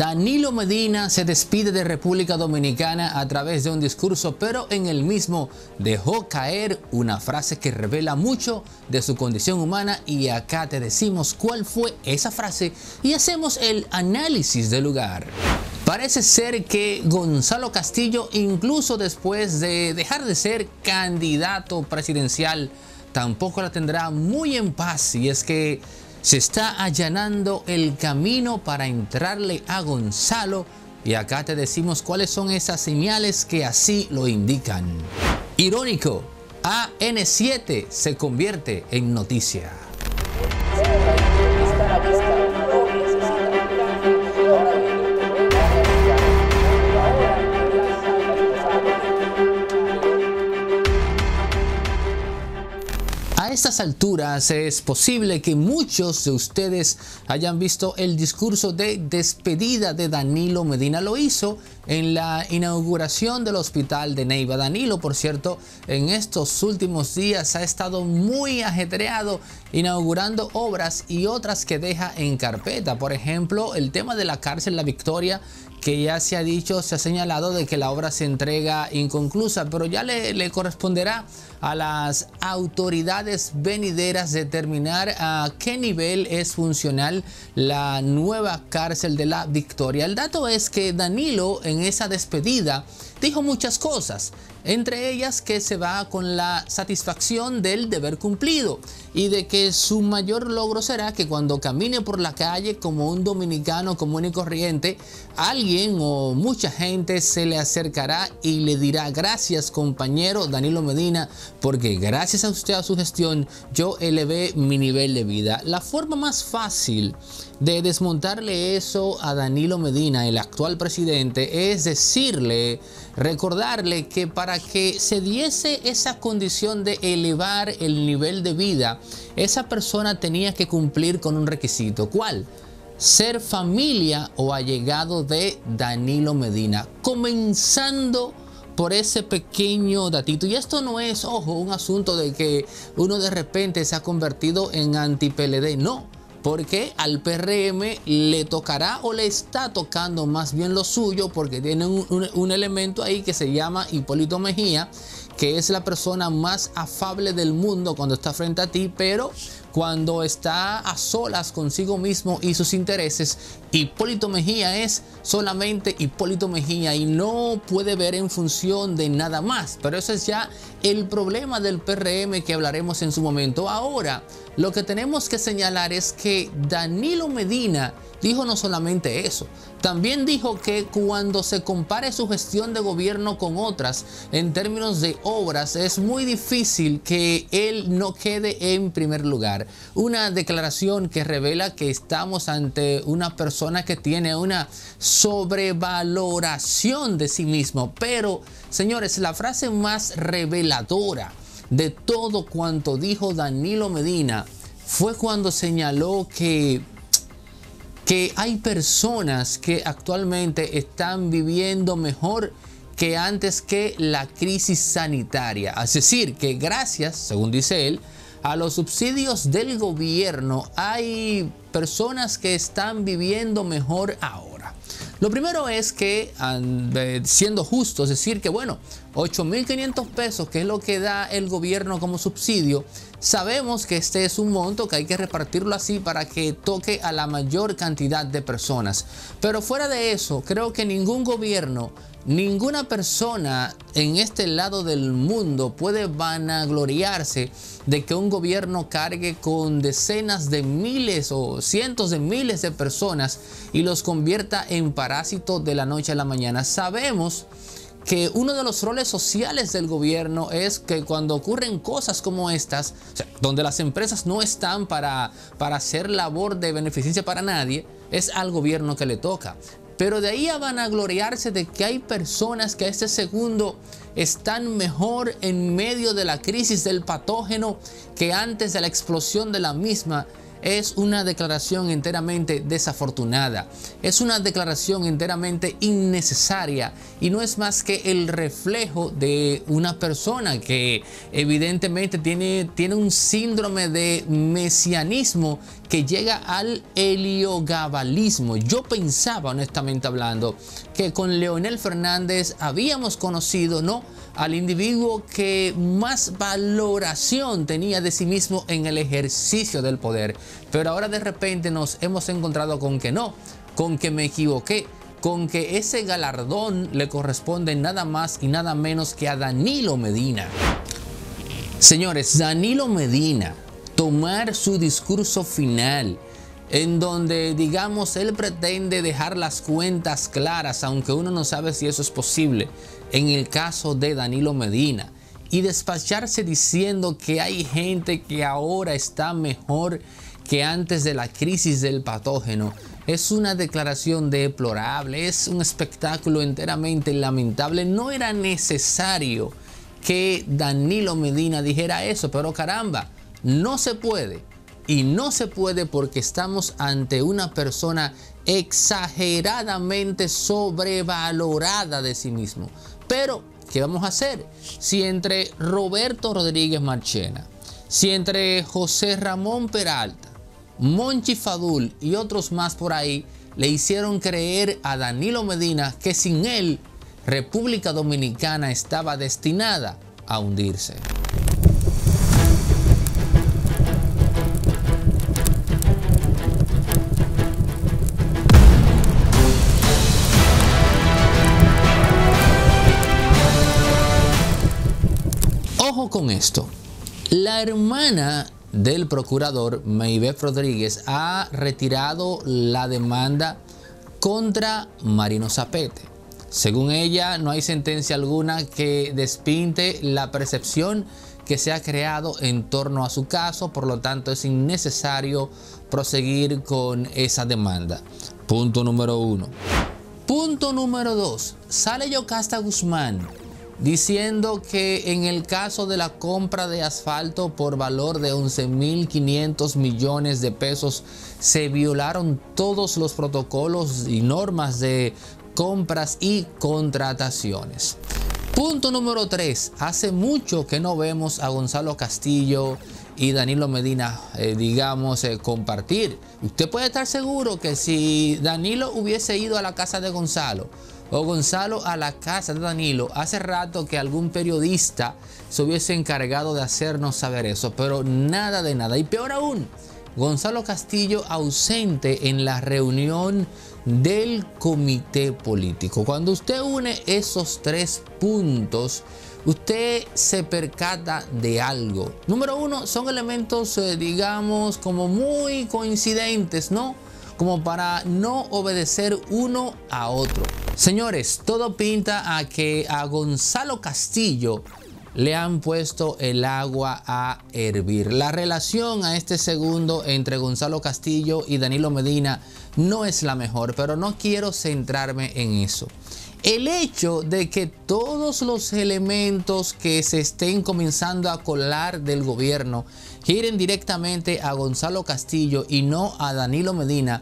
Danilo Medina se despide de República Dominicana a través de un discurso, pero en el mismo dejó caer una frase que revela mucho de su condición humana, y acá te decimos cuál fue esa frase y hacemos el análisis del lugar. Parece ser que Gonzalo Castillo, incluso después de dejar de ser candidato presidencial, tampoco la tendrá muy en paz, y es que se está allanando el camino para entrarle a Gonzalo, y acá te decimos cuáles son esas señales que así lo indican. Irónico, AN7 se convierte en noticia. A estas alturas es posible que muchos de ustedes hayan visto el discurso de despedida de Danilo Medina. Lo hizo en la inauguración del hospital de Neiva Danilo. Por cierto, en estos últimos días ha estado muy ajetreado inaugurando obras y otras que deja en carpeta. Por ejemplo, el tema de la cárcel La Victoria, que ya se ha dicho, se ha señalado de que la obra se entrega inconclusa, pero ya le corresponderá a las autoridades venideras determinar a qué nivel es funcional la nueva cárcel de La Victoria. El dato es que Danilo en esa despedida dijo muchas cosas, entre ellas que se va con la satisfacción del deber cumplido y de que su mayor logro será que cuando camine por la calle como un dominicano común y corriente, alguien o mucha gente se le acercará y le dirá: gracias compañero Danilo Medina, porque gracias a usted, a su gestión, yo elevé mi nivel de vida. La forma más fácil de desmontarle eso a Danilo Medina, el actual presidente, es decirle, recordarle que para que se diese esa condición de elevar el nivel de vida, esa persona tenía que cumplir con un requisito. ¿Cuál? Ser familia o allegado de Danilo Medina. Comenzando por ese pequeño datito. Y esto no es, ojo, un asunto de que uno de repente se ha convertido en anti-PLD. No, porque al PRM le tocará, o le está tocando más bien, lo suyo, porque tiene un elemento ahí que se llama Hipólito Mejía, que es la persona más afable del mundo cuando está frente a ti, pero cuando está a solas consigo mismo y sus intereses, Hipólito Mejía es solamente Hipólito Mejía y no puede ver en función de nada más. Pero eso es ya el problema del PRM, que hablaremos en su momento. Ahora, lo que tenemos que señalar es que Danilo Medina dijo no solamente eso, también dijo que cuando se compare su gestión de gobierno con otras en términos de obras, es muy difícil que él no quede en primer lugar. Una declaración que revela que estamos ante una persona que tiene una sobrevaloración de sí mismo. Pero, señores, la frase más reveladora de todo cuanto dijo Danilo Medina fue cuando señaló que hay personas que actualmente están viviendo mejor que antes que la crisis sanitaria. Es decir, que gracias, según dice él, a los subsidios del gobierno hay personas que están viviendo mejor ahora. Lo primero es que, siendo justo, es decir que bueno, 8.500 pesos, que es lo que da el gobierno como subsidio, sabemos que este es un monto que hay que repartirlo así para que toque a la mayor cantidad de personas. Pero fuera de eso, creo que ningún gobierno, ninguna persona en este lado del mundo puede vanagloriarse de que un gobierno cargue con decenas de miles o cientos de miles de personas y los convierta en parásitos de la noche a la mañana. Sabemos que uno de los roles sociales del gobierno es que cuando ocurren cosas como estas, o sea, donde las empresas no están para hacer labor de beneficencia para nadie, es al gobierno que le toca. Pero de ahí a vanagloriarse de que hay personas que a este segundo están mejor en medio de la crisis del patógeno que antes de la explosión de la misma, es una declaración enteramente desafortunada, es una declaración enteramente innecesaria y no es más que el reflejo de una persona que evidentemente tiene un síndrome de mesianismo que llega al heliogabalismo. Yo pensaba, honestamente hablando, que con Leonel Fernández habíamos conocido, ¿no?, al individuo que más valoración tenía de sí mismo en el ejercicio del poder. Pero ahora de repente nos hemos encontrado con que no, con que me equivoqué, con que ese galardón le corresponde nada más y nada menos que a Danilo Medina. Señores, Danilo Medina tomar su discurso final, en donde, digamos, él pretende dejar las cuentas claras, aunque uno no sabe si eso es posible en el caso de Danilo Medina, y despacharse diciendo que hay gente que ahora está mejor que antes de la crisis del patógeno. Es una declaración deplorable, es un espectáculo enteramente lamentable. No era necesario que Danilo Medina dijera eso, pero caramba, no se puede. Y no se puede porque estamos ante una persona exageradamente sobrevalorada de sí mismo. Pero, ¿qué vamos a hacer? Si entre Roberto Rodríguez Marchena, si entre José Ramón Peralta, Monchi Fadul y otros más por ahí le hicieron creer a Danilo Medina que sin él República Dominicana estaba destinada a hundirse. Con esto, la hermana del procurador Maybeth Rodríguez ha retirado la demanda contra Marino Zapete. Según ella, no hay sentencia alguna que despinte la percepción que se ha creado en torno a su caso, por lo tanto es innecesario proseguir con esa demanda. Punto número uno. Punto número dos. Sale Yocasta Guzmán diciendo que en el caso de la compra de asfalto por valor de 11.500 millones de pesos se violaron todos los protocolos y normas de compras y contrataciones. Punto número 3. Hace mucho que no vemos a Gonzalo Castillo y Danilo Medina, compartir. Usted puede estar seguro que si Danilo hubiese ido a la casa de Gonzalo, o Gonzalo a la casa de Danilo, hace rato que algún periodista se hubiese encargado de hacernos saber eso, pero nada de nada. Y peor aún, Gonzalo Castillo ausente en la reunión del comité político. Cuando usted une esos tres puntos, usted se percata de algo. Número uno, son elementos, como muy coincidentes, ¿no?, como para no obedecer uno a otro. Señores, todo pinta a que a Gonzalo Castillo le han puesto el agua a hervir. La relación a este segundo entre Gonzalo Castillo y Danilo Medina no es la mejor, pero no quiero centrarme en eso. El hecho de que todos los elementos que se estén comenzando a colar del gobierno giren directamente a Gonzalo Castillo y no a Danilo Medina,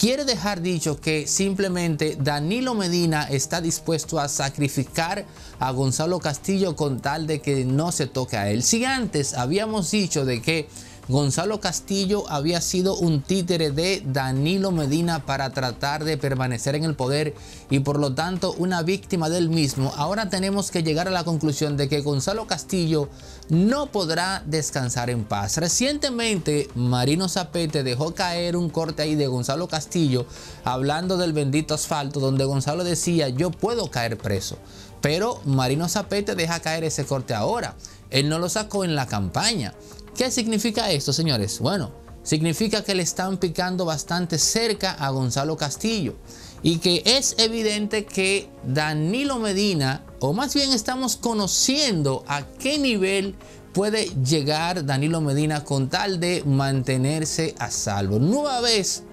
quiere dejar dicho que simplemente Danilo Medina está dispuesto a sacrificar a Gonzalo Castillo con tal de que no se toque a él. Si antes habíamos dicho de que Gonzalo Castillo había sido un títere de Danilo Medina para tratar de permanecer en el poder y por lo tanto una víctima del mismo, ahora tenemos que llegar a la conclusión de que Gonzalo Castillo no podrá descansar en paz. Recientemente Marino Zapete dejó caer un corte ahí de Gonzalo Castillo hablando del bendito asfalto, donde Gonzalo decía: yo puedo caer preso. Pero Marino Zapete deja caer ese corte ahora. Él no lo sacó en la campaña. ¿Qué significa esto, señores? Bueno, significa que le están picando bastante cerca a Gonzalo Castillo y que es evidente que Danilo Medina, o más bien estamos conociendo a qué nivel puede llegar Danilo Medina con tal de mantenerse a salvo. Nueva vez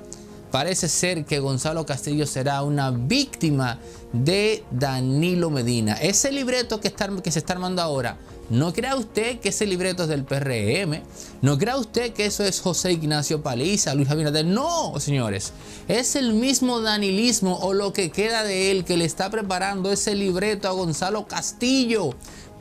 parece ser que Gonzalo Castillo será una víctima de Danilo Medina. Ese libreto que se está armando ahora No crea usted que ese libreto es del PRM. No crea usted que eso es José Ignacio Paliza, Luis Abinader. No, señores. Es el mismo danilismo o lo que queda de él que le está preparando ese libreto a Gonzalo Castillo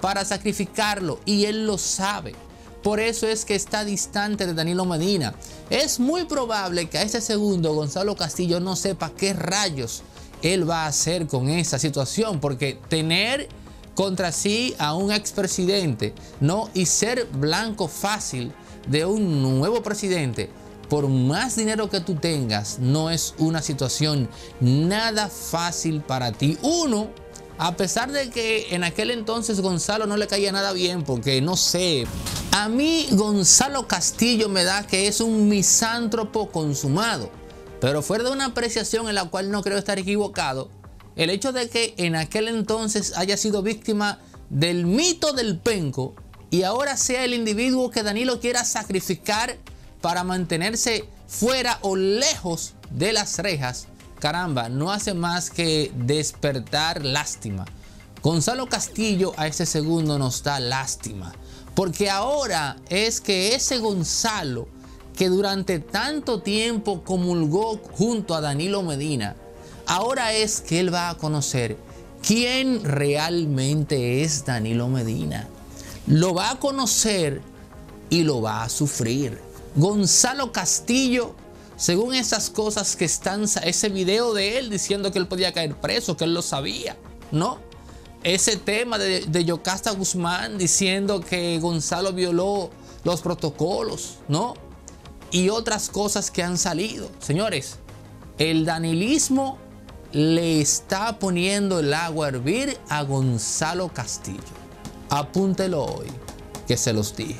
para sacrificarlo. Y él lo sabe. Por eso es que está distante de Danilo Medina. Es muy probable que a este segundo Gonzalo Castillo no sepa qué rayos él va a hacer con esa situación. Porque tener contra sí a un expresidente, ¿no? Y ser blanco fácil de un nuevo presidente, por más dinero que tú tengas, no es una situación nada fácil para ti. Uno, a pesar de que en aquel entonces Gonzalo no le caía nada bien, porque no sé, a mí Gonzalo Castillo me da que es un misántropo consumado, pero fuera de una apreciación en la cual no creo estar equivocado, el hecho de que en aquel entonces haya sido víctima del mito del penco y ahora sea el individuo que Danilo quiera sacrificar para mantenerse fuera o lejos de las rejas, caramba, no hace más que despertar lástima. Gonzalo Castillo a este segundo nos da lástima, porque ahora es que ese Gonzalo que durante tanto tiempo comulgó junto a Danilo Medina, ahora es que él va a conocer quién realmente es Danilo Medina. Lo va a conocer y lo va a sufrir. Gonzalo Castillo, según esas cosas que están, ese video de él diciendo que él podía caer preso, que él lo sabía, ¿no? Ese tema de Yocasta Guzmán diciendo que Gonzalo violó los protocolos, ¿no? Y otras cosas que han salido. Señores, el danilismo le está poniendo el agua a hervir a Gonzalo Castillo. Apúntelo hoy, que se los dije.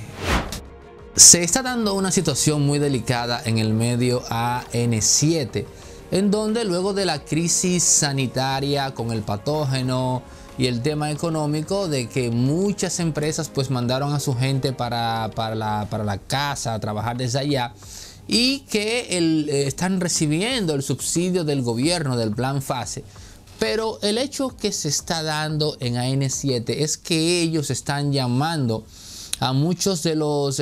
Se está dando una situación muy delicada en el medio AN7, en donde luego de la crisis sanitaria con el patógeno y el tema económico de que muchas empresas pues mandaron a su gente para la casa a trabajar desde allá, y que están recibiendo el subsidio del gobierno del plan FASE. Pero el hecho que se está dando en AN7 es que ellos están llamando a muchos de los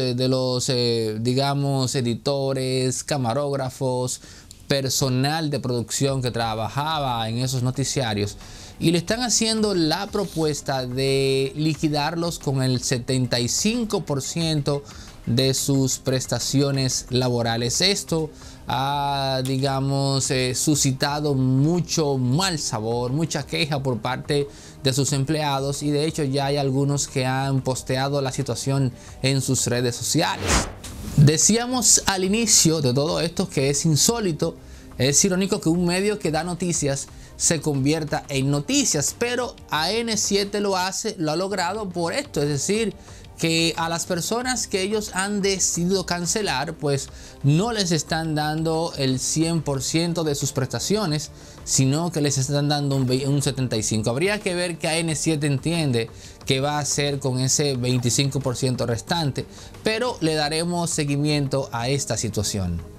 digamos, editores, camarógrafos, personal de producción que trabajaba en esos noticiarios, y le están haciendo la propuesta de liquidarlos con el 75% de sus prestaciones laborales. Esto ha, digamos, suscitado mucho mal sabor, mucha queja por parte de sus empleados, y de hecho ya hay algunos que han posteado la situación en sus redes sociales. Decíamos al inicio de todo esto que es insólito, es irónico que un medio que da noticias se convierta en noticias, pero AN7 lo ha logrado por esto, es decir, que a las personas que ellos han decidido cancelar, pues no les están dando el 100% de sus prestaciones, sino que les están dando un 75%. Habría que ver que AN7 entiende que va a hacer con ese 25% restante, pero le daremos seguimiento a esta situación.